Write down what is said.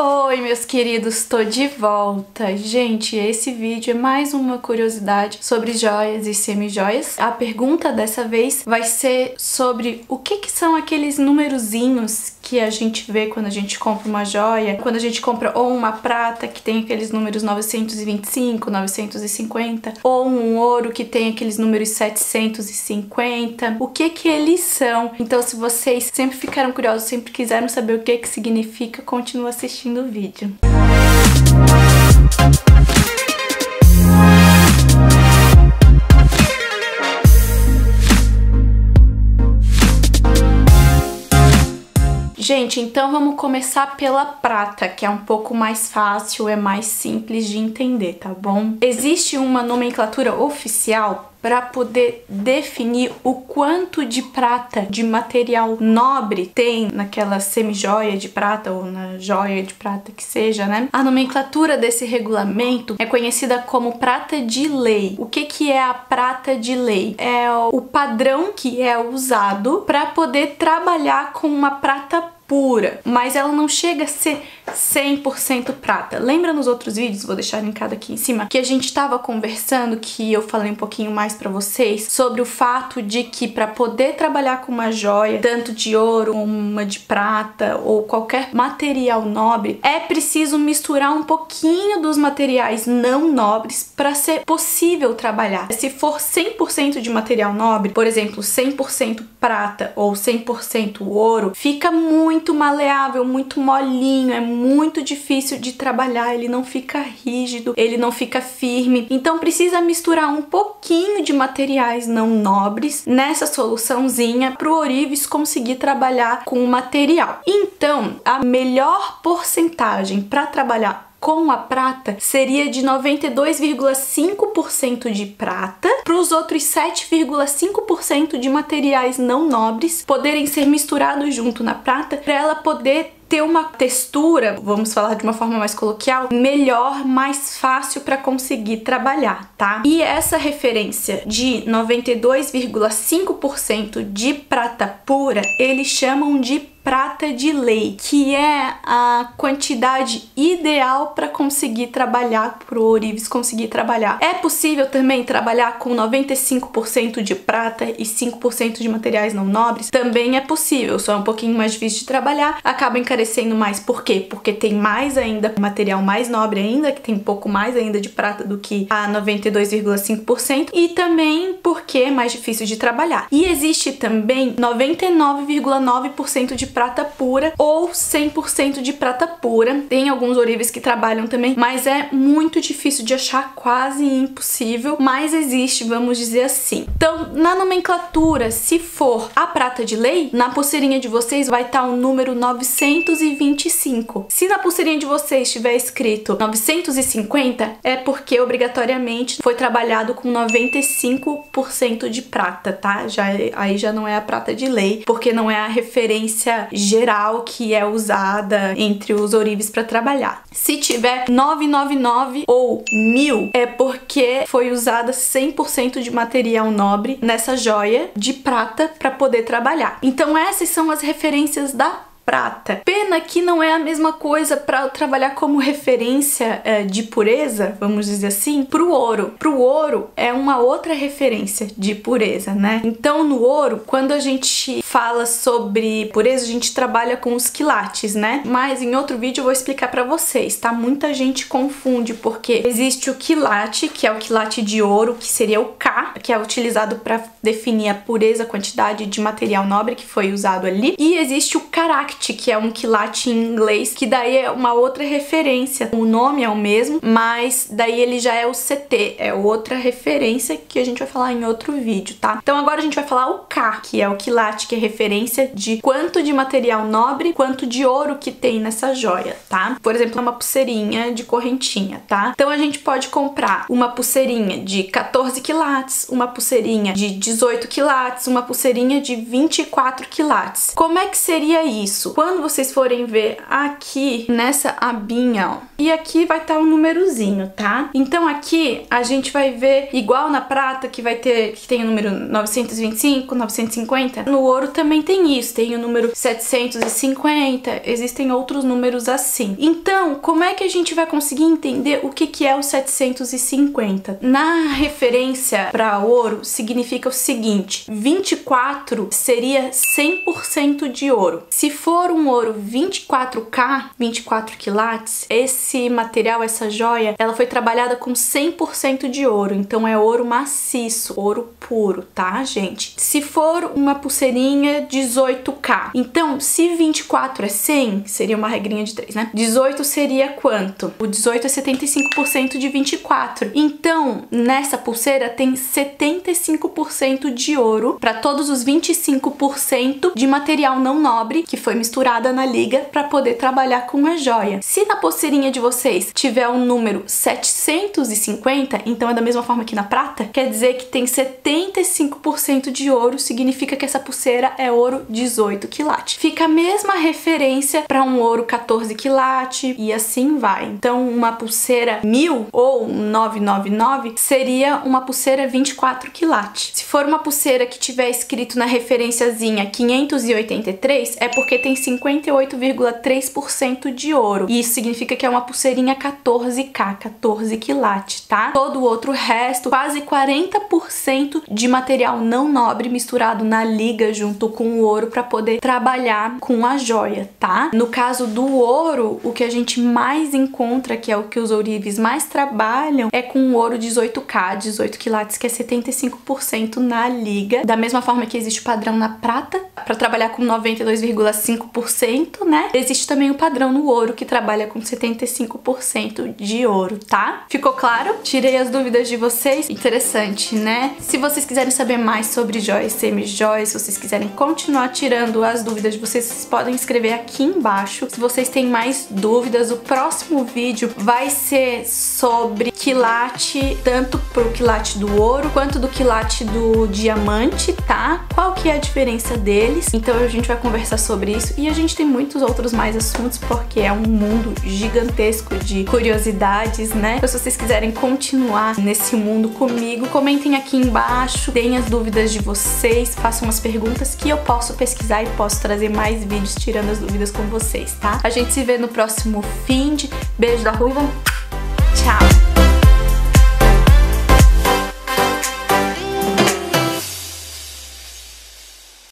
Oi, meus queridos, tô de volta. Gente, esse vídeo é mais uma curiosidade sobre joias e semijoias. A pergunta dessa vez vai ser sobre o que são aqueles numerozinhos que a gente vê quando a gente compra uma joia, quando a gente compra ou uma prata que tem aqueles números 925, 950, ou um ouro que tem aqueles números 750. O que eles são? Então, se vocês sempre ficaram curiosos, sempre quiseram saber o que significa, continua assistindo do vídeo. Gente, então vamos começar pela prata, que é um pouco mais fácil, é mais simples de entender, tá bom? Existe uma nomenclatura oficial para poder definir o quanto de prata, de material nobre, tem naquela semijoia de prata ou na joia de prata que seja, né? A nomenclatura desse regulamento é conhecida como prata de lei. O que é a prata de lei? É o padrão que é usado para poder trabalhar com uma prata pura, mas ela não chega a ser 100% prata. Lembra nos outros vídeos, vou deixar linkado aqui em cima, que a gente tava conversando, que eu falei um pouquinho mais pra vocês, sobre o fato de que pra poder trabalhar com uma joia, tanto de ouro, uma de prata, ou qualquer material nobre, é preciso misturar um pouquinho dos materiais não nobres pra ser possível trabalhar. Se for 100% de material nobre, por exemplo, 100% prata ou 100% ouro, fica muito maleável, muito molinho, é muito difícil de trabalhar, ele não fica rígido, ele não fica firme. Então precisa misturar um pouquinho de materiais não nobres nessa soluçãozinha para o ourives conseguir trabalhar com o material. Então, a melhor porcentagem para trabalhar com a prata seria de 92,5% de prata para os outros 7,5% de materiais não nobres poderem ser misturados junto na prata para ela poder ter uma textura, vamos falar de uma forma mais coloquial, melhor, mais fácil para conseguir trabalhar, tá? E essa referência de 92,5% de prata pura, eles chamam de prata de lei, que é a quantidade ideal para conseguir trabalhar, pro ourives conseguir trabalhar. É possível também trabalhar com 95% de prata e 5% de materiais não nobres? Também é possível, só é um pouquinho mais difícil de trabalhar, acaba encarecendo mais. Por quê? Porque tem mais ainda, material mais nobre ainda, que tem um pouco mais ainda de prata do que a 92,5%, e também porque é mais difícil de trabalhar. E existe também 99,9% de prata pura ou 100% de prata pura. Tem alguns ourives que trabalham também, mas é muito difícil de achar, quase impossível, mas existe, vamos dizer assim. Então, na nomenclatura, se for a prata de lei, na pulseirinha de vocês vai estar o número 925. Se na pulseirinha de vocês estiver escrito 950, é porque obrigatoriamente foi trabalhado com 95% de prata, tá? Aí já não é a prata de lei, porque não é a referência geral que é usada entre os ourives para trabalhar. Se tiver 999 ou 1000, é porque foi usada 100% de material nobre nessa joia de prata para poder trabalhar. Então essas são as referências da prata. Pena que não é a mesma coisa para trabalhar como referência de pureza, vamos dizer assim, para o ouro. Para o ouro é uma outra referência de pureza, né? Então no ouro, quando a gente fala sobre pureza, a gente trabalha com os quilates, né? Mas em outro vídeo eu vou explicar para vocês, tá? Muita gente confunde, porque existe o quilate, que é o quilate de ouro, que seria o K, que é utilizado para definir a pureza, a quantidade de material nobre que foi usado ali, e existe o carácter, que é um quilate em inglês, que daí é uma outra referência. O nome é o mesmo, mas daí ele já é o CT, é outra referência que a gente vai falar em outro vídeo, tá? Então agora a gente vai falar o K, que é o quilate, que é referência de quanto de material nobre, quanto de ouro que tem nessa joia, tá? Por exemplo, uma pulseirinha de correntinha, tá? Então a gente pode comprar uma pulseirinha de 14 quilates, uma pulseirinha de 18 quilates, uma pulseirinha de 24 quilates. Como é que seria isso? Quando vocês forem ver aqui nessa abinha, ó, e aqui vai estar um numerozinho, tá? Então aqui a gente vai ver, igual na prata, que vai ter, que tem o número 925, 950, no ouro Marvel também tem isso, tem o número 750, existem outros números assim. Então, como é que a gente vai conseguir entender o que é o 750? Na referência para ouro, significa o seguinte: 24 seria 100% de ouro. Se for um ouro 24K, 24 quilates, esse material, essa joia, ela foi trabalhada com 100% de ouro, então é ouro maciço, ouro puro, tá, gente? Se for uma pulseirinha 18K, então se 24 é 100, seria uma regrinha de 3, né? 18 seria quanto? O 18 é 75% de 24. Então, nessa pulseira tem 75% de ouro para todos os 25% de material não nobre que foi misturada na liga para poder trabalhar com a joia. Se na pulseirinha de vocês tiver um número 750, então é da mesma forma que na prata, quer dizer que tem 75% de ouro, significa que essa pulseira é ouro 18 quilate. Fica a mesma referência para um ouro 14 quilate e assim vai. Então uma pulseira 1000 ou 999 seria uma pulseira 24 quilate. Se for uma pulseira que tiver escrito na referenciazinha 583, é porque tem 58,3% de ouro. E isso significa que é uma pulseirinha 14K, 14 quilate, tá? Todo o outro resto, quase 40% de material não nobre misturado na liga junto com o ouro para poder trabalhar com a joia, tá? No caso do ouro, o que a gente mais encontra, que é o que os ourives mais trabalham, é com o ouro 18K, 18 quilates, que é 75% na liga. Da mesma forma que existe o padrão na prata, para trabalhar com 92,5%, né? Existe também o padrão no ouro, que trabalha com 75% de ouro, tá? Ficou claro? Tirei as dúvidas de vocês? Interessante, né? Se vocês quiserem saber mais sobre joias, semi-joias, se vocês quiserem continuar tirando as dúvidas de vocês, vocês podem escrever aqui embaixo. Se vocês têm mais dúvidas, o próximo vídeo vai ser sobre quilate, tanto pro quilate do ouro, quanto do quilate do diamante, tá? Qual que é a diferença deles? Então a gente vai conversar sobre isso e a gente tem muitos outros mais assuntos, porque é um mundo gigantesco de curiosidades, né? Então, se vocês quiserem continuar nesse mundo comigo, comentem aqui embaixo, deem as dúvidas de vocês, façam as perguntas que eu posso pesquisar e posso trazer mais vídeos tirando as dúvidas com vocês, tá? A gente se vê no próximo feed. Beijo da Ruiva. Tchau!